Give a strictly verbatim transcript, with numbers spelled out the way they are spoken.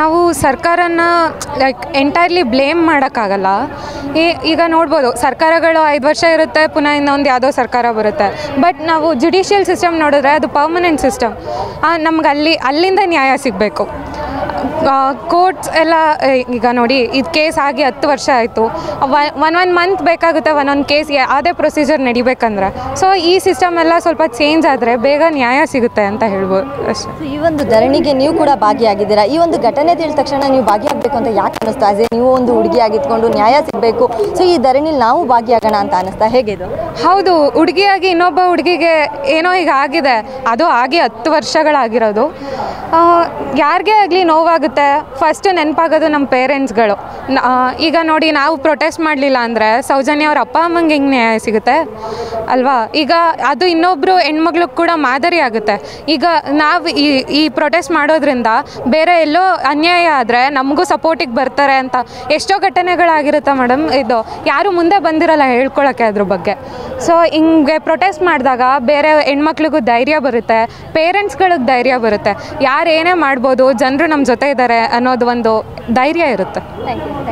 ನಾವು ಸರ್ಕಾರನ like entirely blame ಮಾಡೋಕ್ಕಾಗಲ್ಲ. ಈಗ ನೋಡ್ಬೋದು ಸರ್ಕಾರಗಳು ಐದು ವರ್ಷ ಇರುತ್ತೆ, ಪುನಃ ಇನ್ನೊಂದು ಯಾವುದೋ ಸರ್ಕಾರ ಬರುತ್ತೆ. ಬಟ್ ನಾವು ಜುಡಿಷಿಯಲ್ ಸಿಸ್ಟಮ್ ನೋಡಿದ್ರೆ ಅದು ಪರ್ಮನೆಂಟ್ ಸಿಸ್ಟಮ್. ನಮ್ಗೆ ಅಲ್ಲಿ ಅಲ್ಲಿಂದ ನ್ಯಾಯ ಸಿಗಬೇಕು. ಕೋರ್ಟ್ಸ್ ಎಲ್ಲ ಈಗ ನೋಡಿ, ಇದು ಕೇಸ್ ಆಗಿ ಹತ್ತು ವರ್ಷ ಆಯಿತು, ಒನ್ ಒನ್ ಮಂತ್ ಬೇಕಾಗುತ್ತೆ ಒಂದೊಂದು ಕೇಸ್ ಯಾವುದೇ ಪ್ರೊಸೀಜರ್ ನಡಿಬೇಕಂದ್ರೆ. ಸೊ ಈ ಸಿಸ್ಟಮ್ ಎಲ್ಲ ಸ್ವಲ್ಪ ಚೇಂಜ್ ಆದರೆ ಬೇಗ ನ್ಯಾಯ ಸಿಗುತ್ತೆ ಅಂತ ಹೇಳ್ಬೋದು ಅಷ್ಟೇ. ಈ ಒಂದು ಧರಣಿಗೆ ನೀವು ಕೂಡ ಭಾಗಿಯಾಗಿದ್ದೀರಾ. ಈ ಒಂದು ಘಟನೆ ತಿಳಿದ ತಕ್ಷಣ ನೀವು ಭಾಗಿಯಾಗಬೇಕು ಅಂತ ಯಾಕೆ ಅನ್ನಿಸ್ತಾ ಇದೆ? ನೀವು ಒಂದು ಹುಡುಗಿಯಾಗಿದ್ಕೊಂಡು ನ್ಯಾಯ ಸಿಗಬೇಕು, ಸೊ ಈ ಧರಣಿಲಿ ನಾವು ಭಾಗಿಯಾಗೋಣ ಅಂತ ಅನ್ನಿಸ್ತಾ ಹೇಗಿದು? ಹೌದು, ಹುಡುಗಿಯಾಗಿ ಇನ್ನೊಬ್ಬ ಹುಡುಗಿಗೆ ಏನೋ ಈಗ ಆಗಿದೆ, ಅದು ಆಗಿ ಹತ್ತು ವರ್ಷಗಳಾಗಿರೋದು. ಯಾರಿಗೇ ಆಗಲಿ ನೋವಾಗುತ್ತೆ. ಫಸ್ಟ್ ನೆನಪಾಗೋದು ನಮ್ಮ ಪೇರೆಂಟ್ಸ್ಗಳು. ಈಗ ನೋಡಿ, ನಾವು ಪ್ರೊಟೆಸ್ಟ್ ಮಾಡಲಿಲ್ಲ ಅಂದರೆ ಸೌಜನ್ಯ ಅವ್ರ ಅಪ್ಪ ಅಮ್ಮಂಗೆ ಹೆಂಗೆ ನ್ಯಾಯ ಸಿಗುತ್ತೆ ಅಲ್ವಾ? ಈಗ ಅದು ಇನ್ನೊಬ್ಬರು ಹೆಣ್ಮಗ್ಳಿಗೆ ಕೂಡ ಮಾದರಿ ಆಗುತ್ತೆ. ಈಗ ನಾವು ಈ ಈ ಪ್ರೊಟೆಸ್ಟ್ ಮಾಡೋದ್ರಿಂದ ಬೇರೆ ಎಲ್ಲೋ ಅನ್ಯಾಯ ಆದರೆ ನಮಗೂ ಸಪೋರ್ಟಿಗೆ ಬರ್ತಾರೆ ಅಂತ ಎಷ್ಟೋ ಘಟನೆಗಳಾಗಿರುತ್ತೆ ಮೇಡಮ್. ಇದು ಯಾರು ಮುಂದೆ ಬಂದಿರಲ್ಲ ಹೇಳ್ಕೊಳ್ಳೋಕ್ಕೆ ಅದ್ರ ಬಗ್ಗೆ. ಸೊ ಹಿಂಗೆ ಪ್ರೊಟೆಸ್ಟ್ ಮಾಡಿದಾಗ ಬೇರೆ ಹೆಣ್ಮಕ್ಳಿಗೂ ಧೈರ್ಯ ಬರುತ್ತೆ, ಪೇರೆಂಟ್ಸ್ಗಳಿಗೆ ಧೈರ್ಯ ಬರುತ್ತೆ, ಯಾರೇನೇ ಮಾಡ್ಬೋದು, ಜನರು ನಮ್ಮ ಜೊತೆ ಇದ್ದಾರೆ ಅನ್ನೋದು ಒಂದು ಧೈರ್ಯ ಇರುತ್ತೆ.